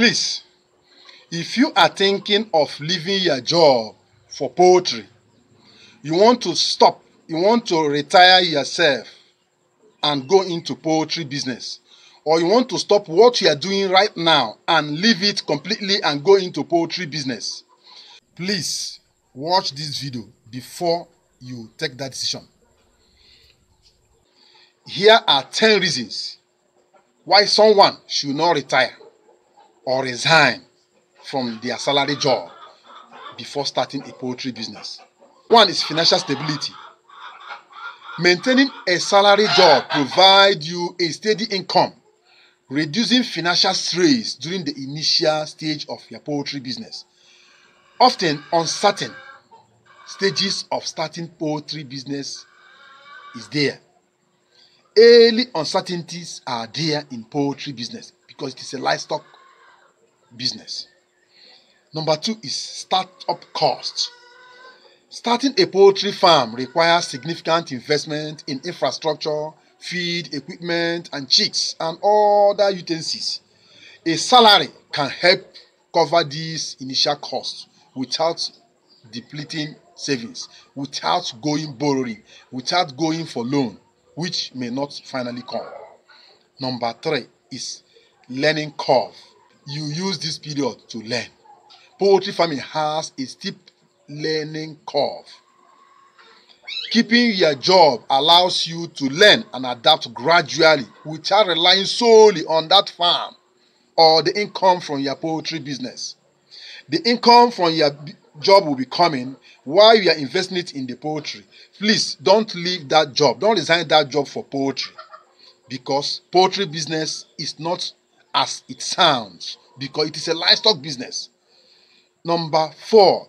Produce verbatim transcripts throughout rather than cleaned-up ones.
Please, if you are thinking of leaving your job for poetry, you want to stop, you want to retire yourself and go into poetry business, or you want to stop what you are doing right now and leave it completely and go into poetry business, please watch this video before you take that decision. Here are ten reasons why someone should not retire or resign from their salary job before starting a poetry business. One is financial stability. Maintaining a salary job provides you a steady income, reducing financial stress during the initial stage of your poetry business. Often uncertain stages of starting poetry business is there. Early uncertainties are there in poetry business because it is a livestock business. Number two is startup costs. Starting a poultry farm requires significant investment in infrastructure, feed, equipment, and chicks, and other utensils. A salary can help cover these initial costs without depleting savings, without going borrowing, without going for loan, which may not finally come. Number three is learning curve. You use this period to learn. Poultry farming has a steep learning curve. Keeping your job allows you to learn and adapt gradually without relying solely on that farm or the income from your poultry business. The income from your job will be coming while you are investing it in the poultry. Please don't leave that job. Don't resign that job for poultry, because poultry business is not as it sounds, because it is a livestock business. Number four,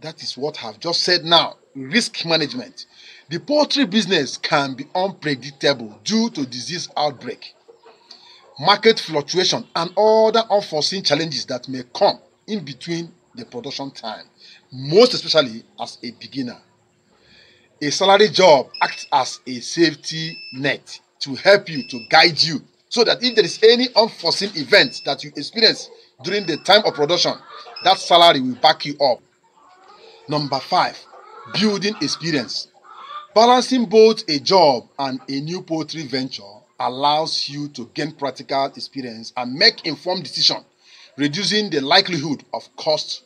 that is what I've just said now, risk management. The poultry business can be unpredictable due to disease outbreak, market fluctuation, and other unforeseen challenges that may come in between the production time, most especially as a beginner. A salary job acts as a safety net to help you, to guide you, so that if there is any unforeseen event that you experience during the time of production, that salary will back you up. Number five, building experience. Balancing both a job and a new poultry venture allows you to gain practical experience and make informed decisions, reducing the likelihood of cost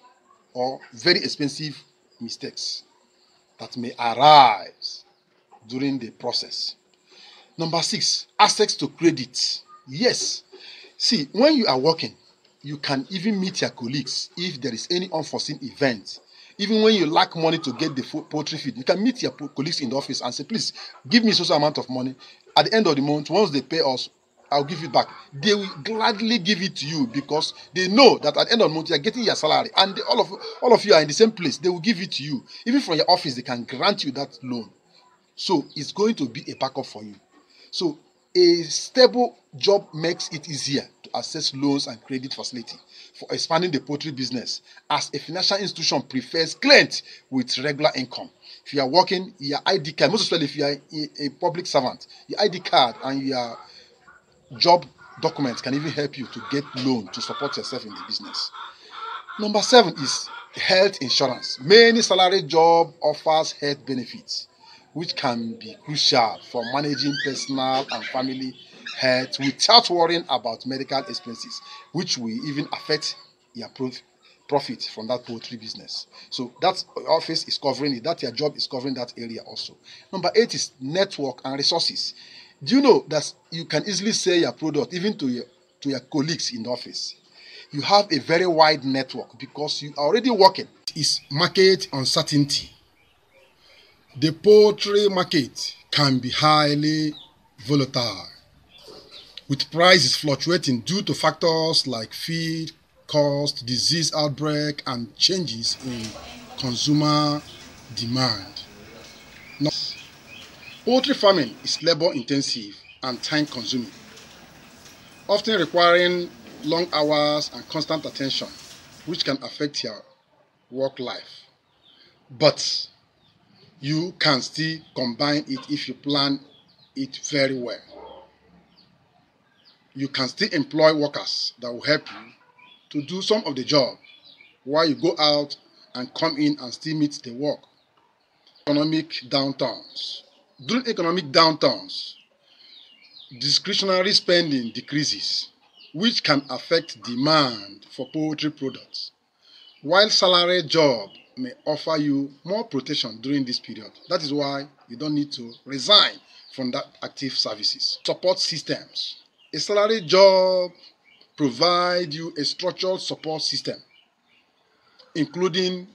or very expensive mistakes that may arise during the process. Number six, access to credit. Yes. See, when you are working, you can even meet your colleagues if there is any unforeseen event. Even when you lack money to get the poultry feed, you can meet your colleagues in the office and say, please, give me such amount of money. At the end of the month, once they pay us, I'll give it back. They will gladly give it to you because they know that at the end of the month, you're getting your salary, and they, all, of, all of you are in the same place. They will give it to you. Even from your office, they can grant you that loan. So it's going to be a backup for you. So a stable job makes it easier to access loans and credit facility for expanding the poultry business, as a financial institution prefers clients with regular income. If you are working, your I D card, most especially if you are a public servant, your I D card and your job documents can even help you to get loan to support yourself in the business. Number seven is health insurance. Many salary job offers health benefits, which can be crucial for managing personal and family health without worrying about medical expenses, which will even affect your profit from that poultry business. So that office is covering it, that your job is covering that area also. Number eight is network and resources. Do you know that you can easily sell your product even to your, to your colleagues in the office? You have a very wide network because you are already working. It's market uncertainty. The poultry market can be highly volatile, with prices fluctuating due to factors like feed, cost, disease outbreak, and changes in consumer demand. Now, poultry farming is labor-intensive and time-consuming, often requiring long hours and constant attention, which can affect your work life. But you can still combine it if you plan it very well. You can still employ workers that will help you to do some of the job while you go out and come in and still meet the work. Economic downturns. During economic downturns, discretionary spending decreases, which can affect demand for poultry products, while salary job may offer you more protection during this period. That is why you don't need to resign from that active services. Support systems. A salary job provides you a structural support system, including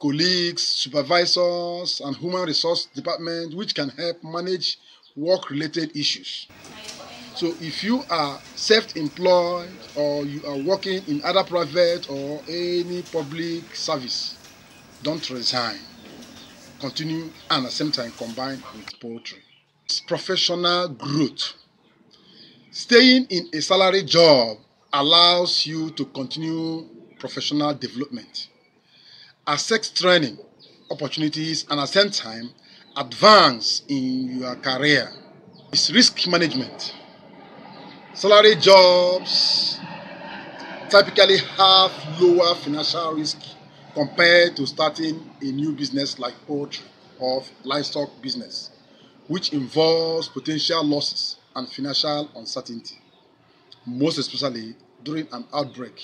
colleagues, supervisors, and human resource department, which can help manage work-related issues. So if you are self-employed or you are working in other private or any public service, don't resign. Continue and at the same time combine with poultry. Professional growth. Staying in a salary job allows you to continue professional development, access training opportunities, and at the same time advance in your career. It's risk management. Salary jobs typically have lower financial risk compared to starting a new business like poultry or livestock business, which involves potential losses and financial uncertainty, most especially during an outbreak.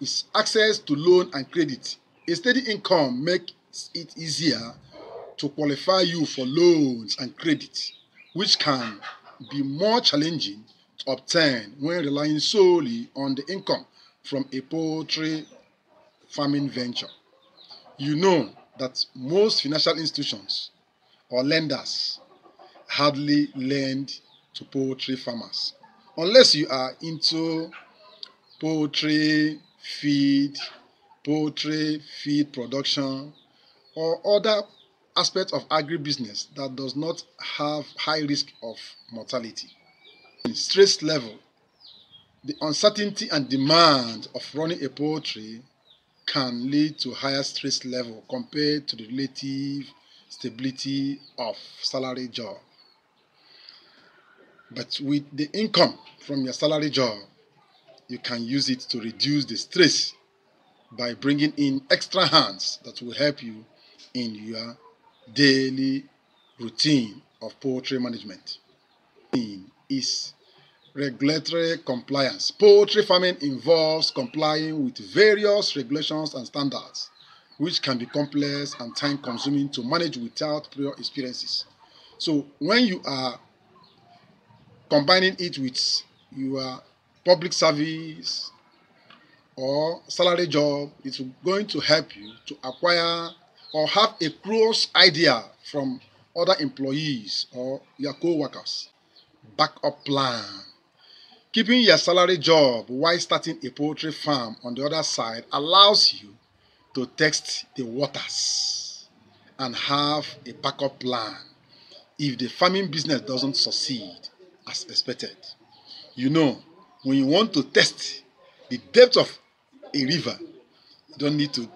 Its access to loan and credit. A steady income makes it easier to qualify you for loans and credit, which can be more challenging to obtain when relying solely on the income from a poultry farming venture. You know that most financial institutions or lenders hardly lend to poultry farmers unless you are into poultry feed, poultry feed production, or other aspects of agribusiness that does not have high risk of mortality. Stress level. The uncertainty and demand of running a poultry can lead to higher stress level compared to the relative stability of salary job. But with the income from your salary job, you can use it to reduce the stress by bringing in extra hands that will help you in your daily routine of poultry management. Is regulatory compliance. Poultry farming involves complying with various regulations and standards, which can be complex and time-consuming to manage without prior experiences. So when you are combining it with your public service or salary job, it's going to help you to acquire or have a close idea from other employees or your co-workers. Backup plan. Keeping your salary job while starting a poultry farm on the other side allows you to test the waters and have a backup plan if the farming business doesn't succeed as expected. You know, when you want to test the depth of a river, you don't need to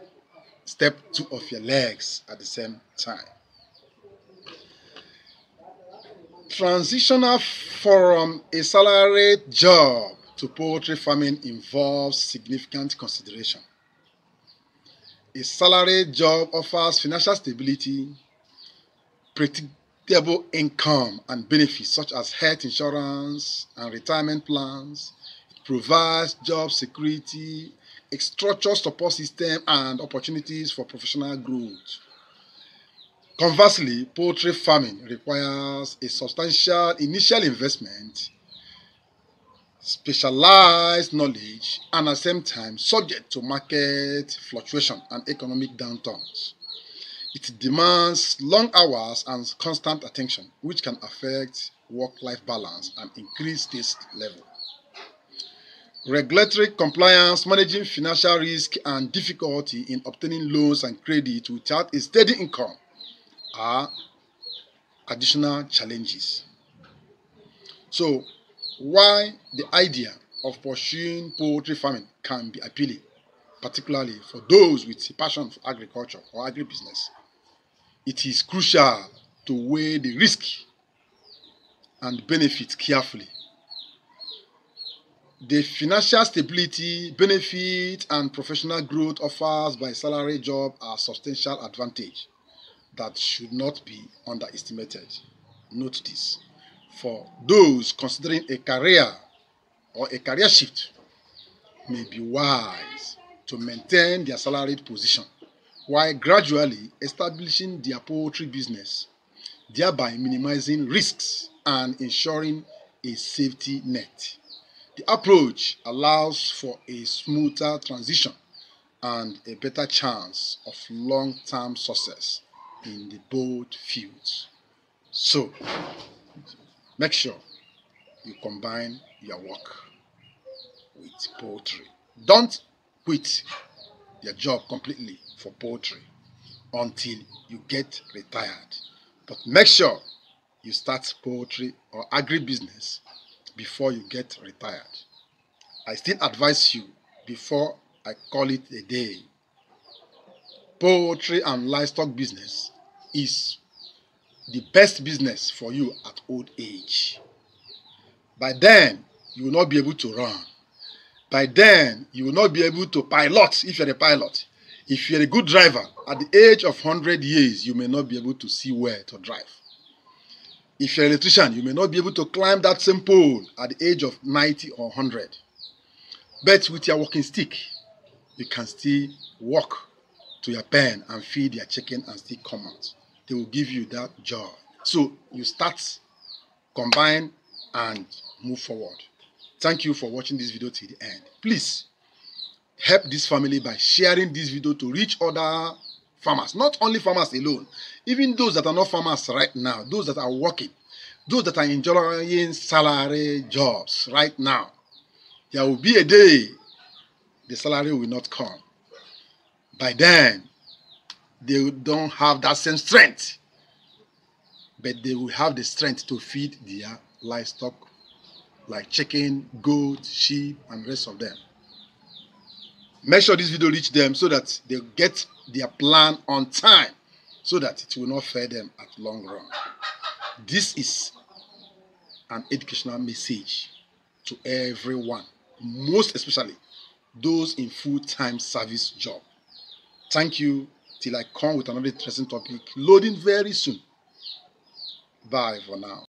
step two of your legs at the same time. Transition from a salaried job to poultry farming involves significant consideration. A salaried job offers financial stability, predictable income and benefits such as health insurance and retirement plans. It provides job security, a structured support system, and opportunities for professional growth. Conversely, poultry farming requires a substantial initial investment, specialized knowledge, and at the same time subject to market fluctuation and economic downturns. It demands long hours and constant attention, which can affect work-life balance and increase stress level. Regulatory compliance, managing financial risk, and difficulty in obtaining loans and credit without a steady income are additional challenges. So, why the idea of pursuing poultry farming can be appealing, particularly for those with a passion for agriculture or agribusiness, it is crucial to weigh the risk and benefit carefully. the financial stability, benefit, and professional growth offered by salary job are substantial advantage that should not be underestimated. Note this. For those considering a career or a career shift, may be wise to maintain their salaried position while gradually establishing their poultry business, thereby minimizing risks and ensuring a safety net. The approach allows for a smoother transition and a better chance of long-term success in the both fields. So, make sure you combine your work with poultry. Don't quit your job completely for poultry until you get retired. But make sure you start poultry or agribusiness before you get retired. I still advise you before I call it a day. Poultry and livestock business is the best business for you at old age. By then, you will not be able to run. By then, you will not be able to pilot if you're a pilot. If you're a good driver, at the age of one hundred years, you may not be able to see where to drive. If you're an electrician, you may not be able to climb that same pole at the age of ninety or one hundred. But with your walking stick, you can still walk to your pen and feed your chicken and still come out. They will give you that joy. So you start, combine, and move forward. Thank you for watching this video till the end. Please help this family by sharing this video to reach other farmers, not only farmers alone, even those that are not farmers right now, those that are working, those that are enjoying salary jobs right now. There will be a day the salary will not come. By then, they don't have that same strength, but they will have the strength to feed their livestock like chicken, goat, sheep, and the rest of them. Make sure this video reaches them so that they get their plan on time, so that it will not fail them at long run. This is an educational message to everyone, most especially those in full-time service job. Thank you till I come with another interesting topic, loading very soon. Bye for now.